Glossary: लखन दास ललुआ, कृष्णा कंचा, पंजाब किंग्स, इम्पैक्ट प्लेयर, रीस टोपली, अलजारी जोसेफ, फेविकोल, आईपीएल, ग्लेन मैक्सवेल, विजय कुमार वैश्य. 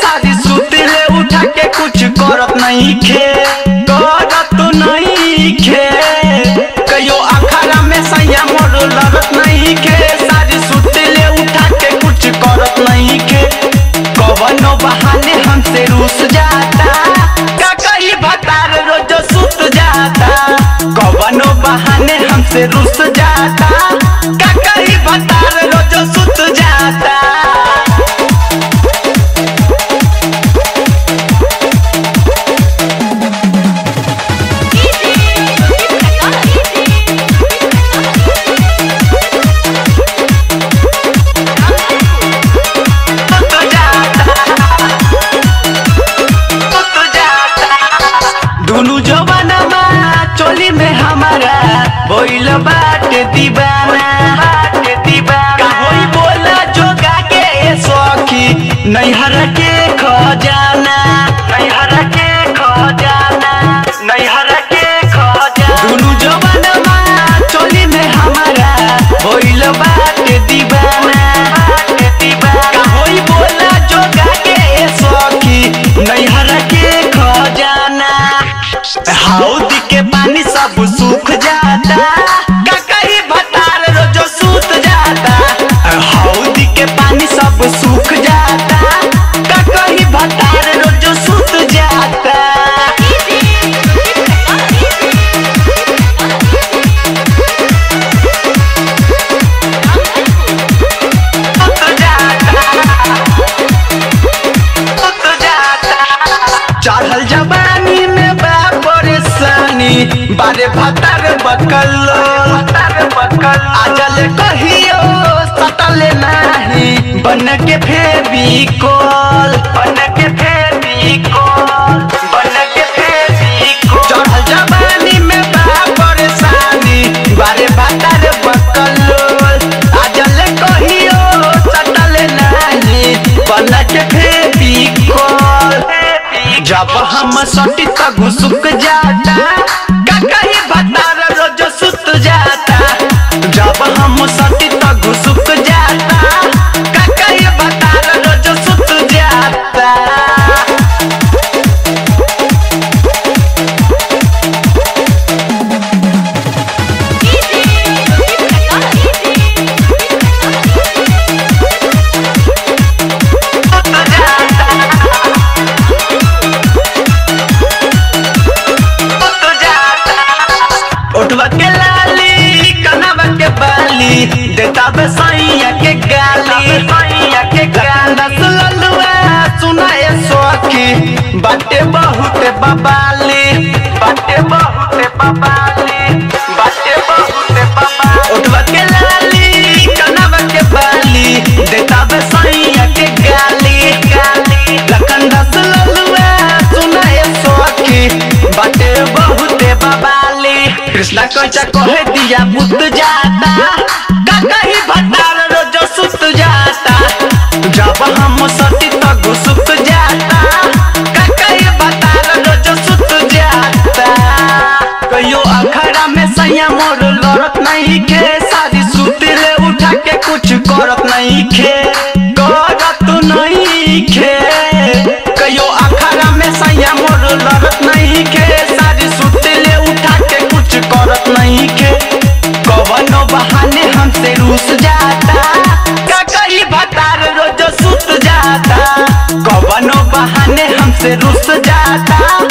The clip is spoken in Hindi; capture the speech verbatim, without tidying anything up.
शादी सुतले उठा के कुछ करत नहीं खे, करत नहीं खे। कयो अखाड़ा में सैया मोर लगत नहीं खे, शादी सुतले उठा के कुछ करत नहीं खे। कवनो बहाने हमसे रूस जाता, का कही भतार रोज सुत जाता। कवनो बहाने हमसे रूस जाता, का कही भतार रोज सुत जाता। बाटे दीवाना, बाटे दीवाना कोई बोला जो गा के सौखी नहीं हर के खो जाना, नहीं हर के खो जाना, नहीं हर के खो जाना। दोनों जवाना चोली में हमारा होइल बाटे दीवाना, बाटे दीवाना कोई बोला जो गा के सौखी नहीं हर के खो जाना। हाउद के पानी सब सूख जाता, बारे भतार बकलो, भतार बकल आजल कहियो सटल नाही बन के फेविकोल, बन के फेविकोल, बन के फेविकोल। चढ़ल जवानी में बापर सानी बारे भतार बकलो, आजल कहियो सटल नाही बन के फेविकोल। जब हम सटी तक सुख जाता, कहीं भतार रोज सुत जाता। जब हम सटी तक सुत जाता, कहीं भतार रोज सुत जाता। देता बे सैया के गाली, सैया के गाली। लखन दास ललुआ सुनाए सौखी बाटे बहुत बबाली, बाटे बहुत बबाली, बाटे बहुत बबाली। उठवा के लाली कनवा के बाली, देता बे सैया के गाली, गाली। लखन दास ललुआ सुनाए सौखी बाटे बहुत बबाली। कृष्णा कंचा कहे दिया बुत जाता, कहीं भतार रोज सुत जाता। जब हम सटी तक सुत जाता, कहीं भतार रोज सुत जाता। कहियो अखाड़ा में सैया मोर लड़त नहीं खे, शादी सुतले उठा के कुछ करत नहीं खे, करत नहीं खे। कहियो अखाड़ा में सैया मोर लड़त नहीं खे, शादी सुतले उठा के कुछ करत नहीं खे। कवनो बहाने हमसे रूस जाता, का कहीं भतार रोज सुत जाता। कवनो बहाने हमसे रूस जाता।